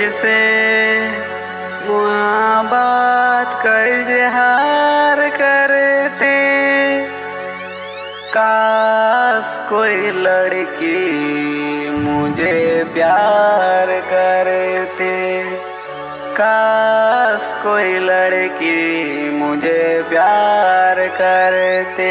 मुझसे मुआबात का इजहार करते। काश कोई लड़की मुझे प्यार करते, काश कोई लड़की मुझे प्यार करते।